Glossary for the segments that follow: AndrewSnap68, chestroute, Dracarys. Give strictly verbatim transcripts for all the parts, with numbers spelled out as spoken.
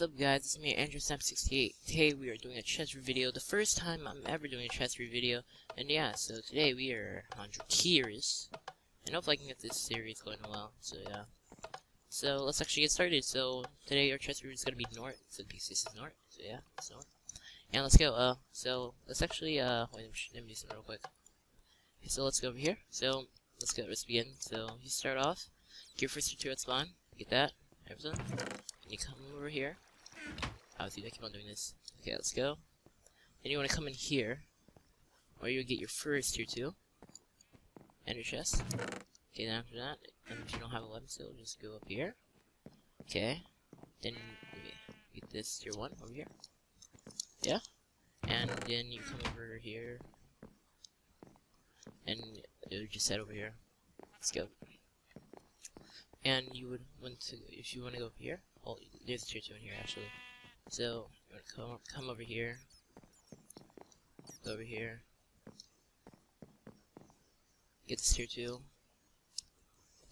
What's up guys, it's me Andrew Snap sixty-eight. Today we are doing a chest review video, the first time I'm ever doing a chest review video. And yeah, so today we are on Dracarys, and hopefully I can get this series going well, so yeah. So let's actually get started. So today our chest review is going to be North, so P C is North, so yeah, it's North. And let's go, uh, so let's actually, uh, wait, let me do something real quick. Okay, so let's go over here, so let's go, let's begin. So you start off, get your first two at spawn, get that, everything. You come over here. Oh, dude, I keep on doing this. Okay, let's go. Then you want to come in here, where you get your first tier two, and your chest. Okay, then after that, if you don't have a weapon, so just go up here. Okay. Then you get this tier one over here. Yeah. And then you come over here, and it would just set over here. Let's go. And you would want to, if you want to go up here. Oh, there's a tier two in here actually. So you want to come come over here, go over here, get this tier two,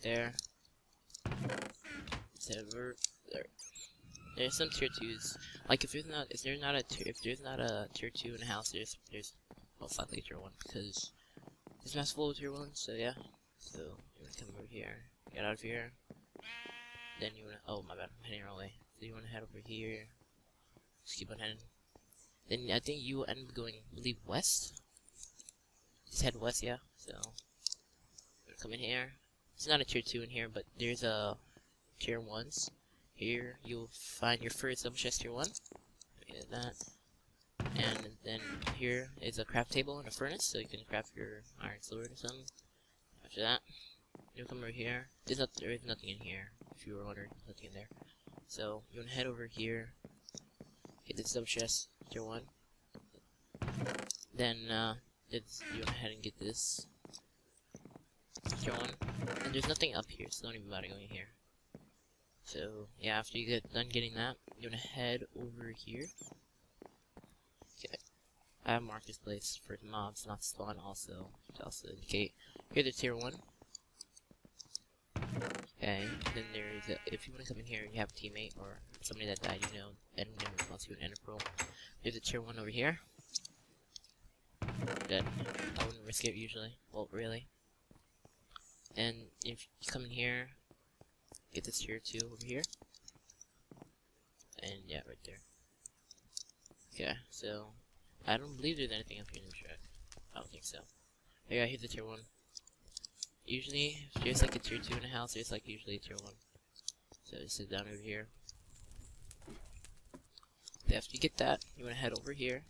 there, set over there. There's some tier twos. Like if there's not if there's not a tier if there's not a tier two in the house, there's there's most likely a tier one because this map's full of tier one. So yeah. So you want to come over here, get out of here. Then you wanna, oh my bad, I'm heading the wrong way. So you wanna head over here, just keep on heading. Then I think you end up going, I believe, west? Just head west, yeah, so. Come in here. It's not a tier two in here, but there's a tier ones. Here, you'll find your first double chest tier one. Get that. And then here is a craft table and a furnace, so you can craft your iron sword or something. After that, you'll come over here. There's not, there is nothing in here. If you were wondering, nothing in there. So you wanna head over here, get this double chest, tier one. Then uh, it's, you wanna head and get this tier one. And there's nothing up here, so don't even bother going here. So yeah, after you get done getting that, you wanna head over here. Okay, I have marked this place for mobs not spawn also to also indicate. Here's the tier one. Okay, then there's a, if you want to come in here and you have a teammate or somebody that died, you know, and never responds to an ender pearl. There's a tier one over here. Dead. I wouldn't risk it usually. Well, really. And if you come in here, get this tier two over here. And yeah, right there. Okay, so I don't believe there's anything up here in the track. I don't think so. Yeah, okay, here's the tier one. Usually, if there's like a tier two in a house, there's like usually a tier one. So just sit down over here. After you get that, you want to head over here.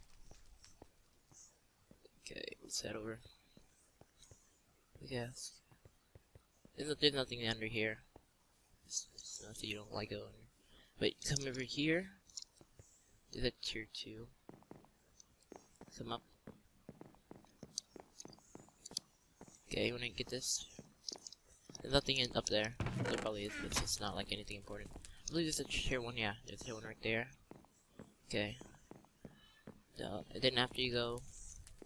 Okay, let's head over. I guess. There's, there's nothing under here. It's, it's not that you don't like it under. But come over here. Do that tier two. Come up. Okay, you wanna get this? There's nothing in up there. There probably is, but it's just not like anything important. I believe there's a tier one, yeah. There's a tier one right there. Okay. Uh, and then after you go,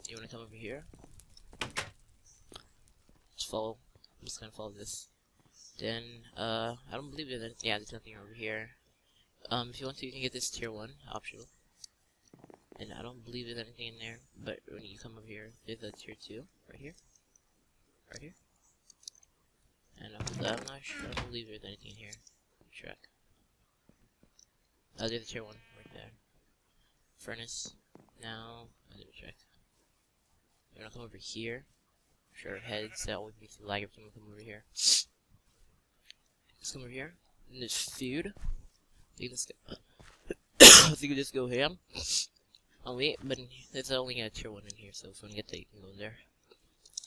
you wanna come over here. Just follow. I'm just gonna follow this. Then, uh, I don't believe there's any, yeah, there's nothing over here. Um, if you want to, you can get this tier one, optional. And I don't believe there's anything in there, but when you come over here, there's a tier two, right here. Right here, and I'm not sure. I don't believe there's anything in here. Check. Oh, there's a tier one right there. Furnace. Now, I didn't check. You're gonna come over here. Sure, heads. That would be some lag if you come over here. Let's come over here. And there's food. You can just go. So you can just go ham. Oh wait, but there's only a tier one in here, so if you wanna get that, you can go in there.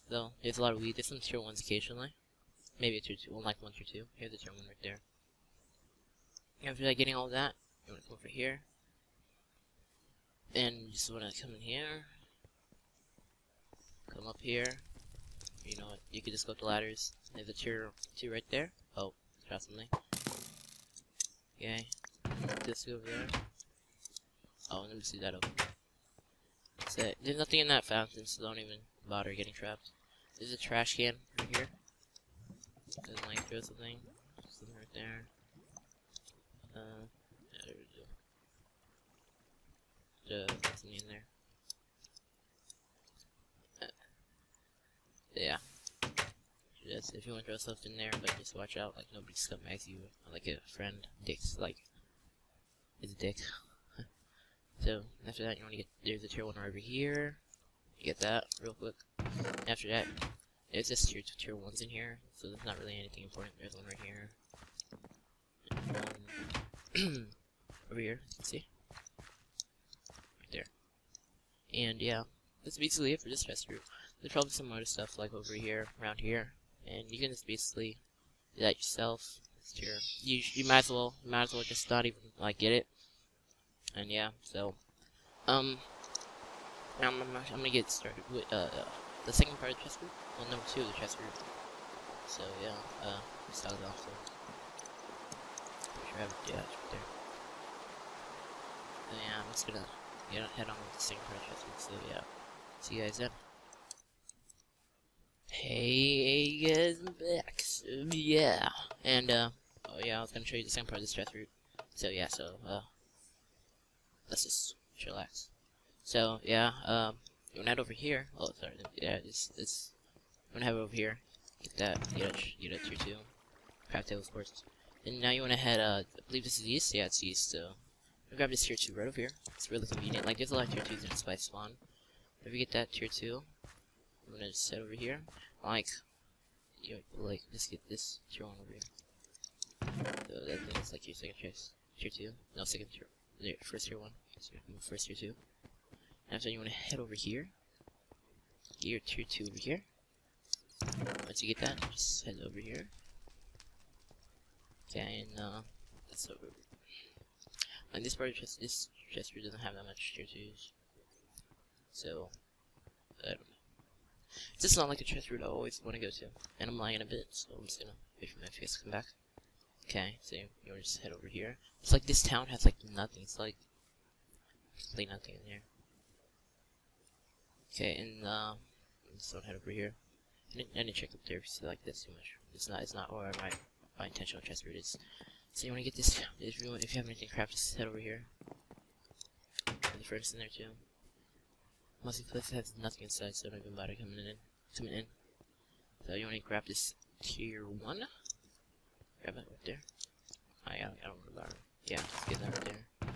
Though, there's a lot of weed. There's some tier ones occasionally. Maybe a tier two. Well, like one tier two. Here's a tier one right there. After that, getting all that, you want to come over here. And you just want to come in here. Come up here. You know what? You can just go up the ladders. There's a tier two right there. Oh, got something. Okay. This over there. Oh, let me see that over. That's it. There's nothing in that fountain, so don't even bother getting trapped. There's a trash can right here. Doesn't like throw something. Something right there. Uh, yeah, there we go. there's nothing in there. Uh, yeah. Just if you want to throw stuff in there, like just watch out, like nobody scumbags you, like a friend dicks, like it's a dick. So after that, you want to get there's a tier one over here. You get that real quick. After that, it's just tier two, tier ones in here, so there's not really anything important. There's one right here. Um, over here, you can see. Right there. And yeah, that's basically it for this test group. There's probably some other stuff like over here, around here, and you can just basically do that yourself. It's tier. You you might as well you might as well just not even like get it. And yeah, so um, I'm I'm, I'm gonna get started with uh, uh the second part of the chess group, well number two of the chess group. So yeah, uh, let's start it off. So. Yeah, it's right there. So yeah, I'm just gonna get on, head on with the same project. So yeah, see you guys then. Hey guys, I'm back. So, yeah, and uh, oh yeah, I was gonna show you the second part of this chess route. So yeah, so uh, let's just chillax. So yeah, um, you wanna head over here. Oh sorry, yeah, it's it's. I'm gonna head over here. Get that. Get it. Get it. Tier two. Crap table, of course. And now you want to head, uh, I believe this is east? Yeah, it's east, so. I'll grab this tier two right over here. It's really convenient. Like, there's a lot of tier twos in the spice spawn. If you get that tier two, I'm gonna just head over here. Like, you know, like, let's get this tier one over here. So that thing is like your second choice. Tier two? No, second tier. There, first tier one. First tier two. And after you want to head over here. Get your tier two over here. Once you get that, just head over here. Okay, and uh, that's over. Like this part, just this chest doesn't have that much tier twos, so I don't know. It's just not like a chest route I always want to go to, and I'm lying a bit, so I'm just gonna wait for my face to come back. Okay, so you wanna just head over here. It's like this town has like nothing. It's like really nothing in here. Okay, and uh, just don't head over here. I didn't, I didn't check up there because I like this too much. It's not. It's not where I might. My intentional chest route is. So you want to get this, if you, want, if you have anything crap, just head over here. And the furnace in there too. Most of the place has nothing inside, so don't even bother coming in. Coming in. So you want to grab this tier one. Grab that right there. Oh, yeah, I don't want to bother. Yeah, just get that right there.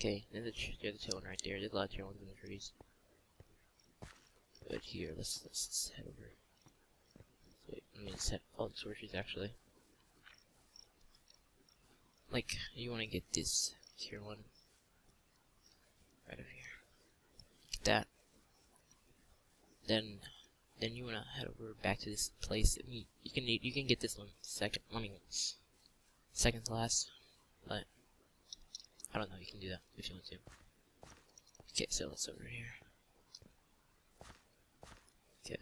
Okay, there's a the other tier one right there. There's a lot of tier ones in the trees. But here, let's, let's, let's head over. Let me just have all the sources actually. Like, you want to get this tier one right over here. Get that. Then, then you want to head over back to this place. I mean, you can you can get this one second. I mean, second to last. But I don't know. You can do that if you want to. Okay, so let's over here. Okay.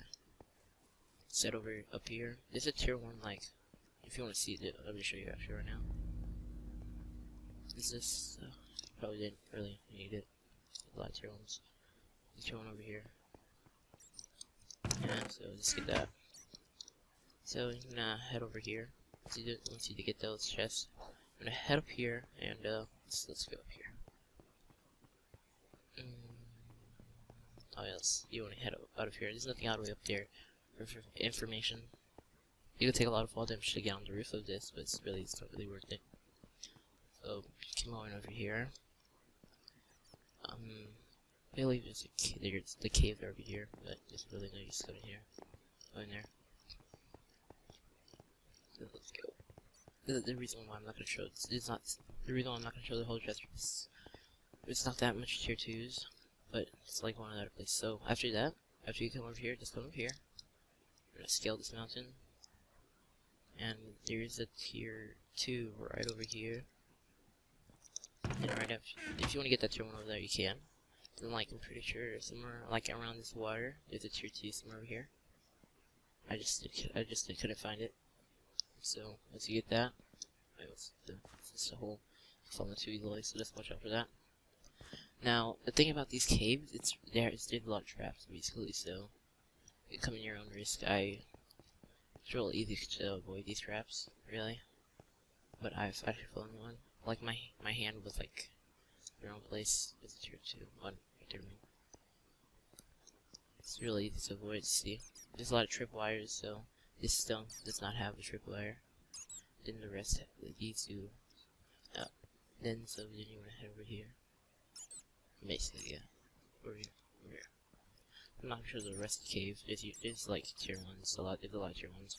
Set over up here. There's a tier one, like, if you want to see it, I'll just show you actually right now. Is this? Uh, probably didn't really need it. There's a lot of tier ones. There's a tier one over here. Yeah, so just get that. So you're gonna head over here. Once you, do, once you get those chests, I'm gonna head up here and uh, let's, let's go up here. Mm. Oh yes, you want to head out of here. There's nothing all the way up there. Information. You could take a lot of fall damage to get on the roof of this, but it's really it's not really worth it. So come on over here. Um, really there's a ca there's the cave over here, but there's really no use going here. Go in there. So let's go. The, the reason why I'm not gonna show this is not the reason why I'm not gonna show the whole chest. It's, it's not that much tier twos, but it's like one other place. So after that, after you come over here, just come over here. Gonna scale this mountain, and there's a tier two right over here. And right up, if you want to get that tier one over there, you can. Then, like, I'm pretty sure somewhere like around this water, there's a tier two somewhere over here. I just, I just I couldn't find it. So once you get that, it's just a hole. Falling too easily, so just watch out for that. Now, the thing about these caves, it's there. It's there's a lot of traps basically, so. You come in your own risk. I it's real easy to avoid these traps, really. But I've actually fallen in one. Like my my hand was like your own place is tier two, one, determined. It's really easy to avoid, see. There's a lot of tripwires, so this stone does not have a tripwire. Then the rest have these two. Uh, then, so then you want to head over here. Basically, yeah. Over here, over here. I'm not sure the rest of the cave is, is like tier ones, a lot, there's a lot of tier ones.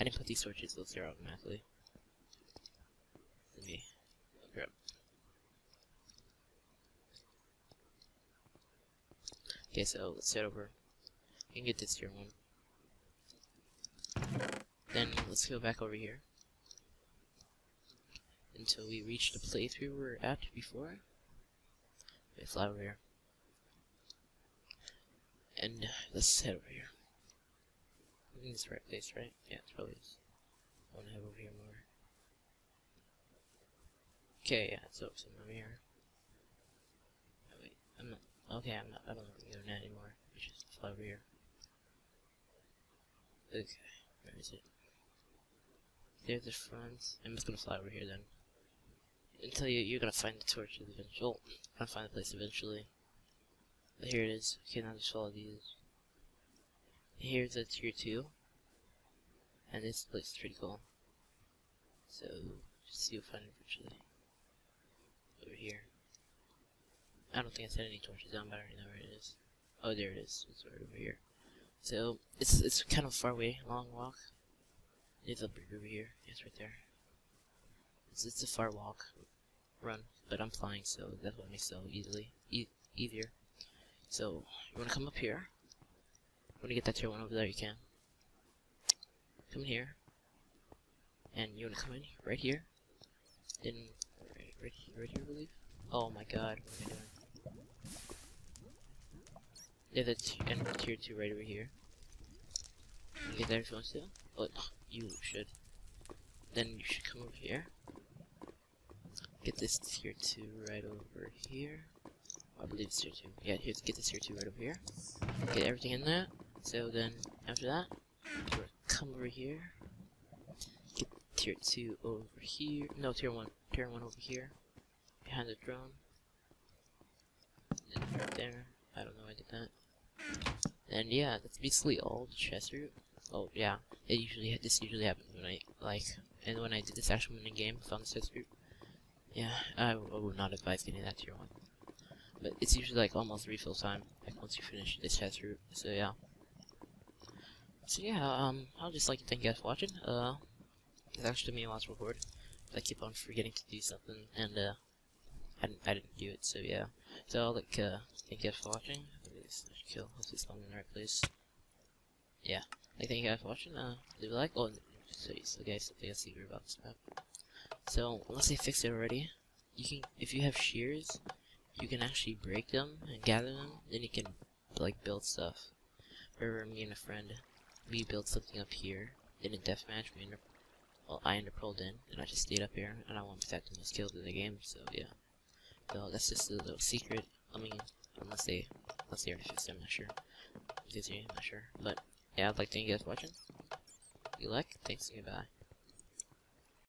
I didn't put these torches, those are automatically. Let me grab. Okay, so let's head over. You can get this tier one. Then let's go back over here. Until we reach the place we were at before. Okay, fly over here. And let's head over here. I think it's the right place, right? Yeah, it's probably is. I want to head over here more. Okay, yeah, so it's over here. Oh, wait, I'm not. Okay, I'm not. I don't want to go down anymore. We should just fly over here. Okay, where is it? There's the front. I'm just gonna fly over here then. Until you, you're gonna find the torches eventually. Oh, I'm gonna find the place eventually. Here it is. Okay, now just follow these. Here's a tier two, and this place is pretty cool. So just see what find it eventually. Over here. I don't think I set any torches down, but I already know where it is. Oh, there it is. It's right over here. So it's it's kind of far away, long walk. It's up over here. It's right there. It's it's a far walk, run. But I'm flying, so that's what makes it so easily e easier. So, you want to come up here. You want to get that tier one over there, you can. Come in here. And you want to come in right here. Then, right, right, right here, I believe. Oh my god, what am I doing? There's a t and tier two right over here. You can get there if you want to. Oh, you should. Then you should come over here. Get this tier two right over here. I believe it's tier two. Yeah, here's get this tier two right over here. Get everything in that. So then after that, we'll come over here. Get tier two over here. No, tier one. Tier one over here. Behind the drone. And right there. I don't know why I did that. And yeah, that's basically all the chest route. Oh yeah. It usually this usually happens when I like and when I did this actual mini game, found the chest route. Yeah, I, I would not advise getting that tier one. But it's usually like almost refill time, like once you finish this chest route. So yeah. So yeah, um, I'll just like to thank you guys for watching. Uh, it's actually me a lot to record. I keep on forgetting to do something, and uh, I didn't, I didn't do it. So yeah. So I'll like uh, thank you guys for watching. Kill. Hopefully it's in the right place. Yeah. Like thank you guys for watching. Uh, leave a like. Oh, so so guys, I think I see you're about to snap. So unless they fixed it already, you can if you have shears. You can actually break them and gather them, then you can like build stuff. Remember me and a friend, we built something up here. Then in deathmatch, we under well, I under pulled in, and I just stayed up here, and I won't be that the most kills in the game. So yeah, so that's just a little secret. I mean, unless they, unless they already fixed it, I'm not sure. I'm not sure, but yeah, I'd like to thank you guys for watching. If you like, thanks and goodbye.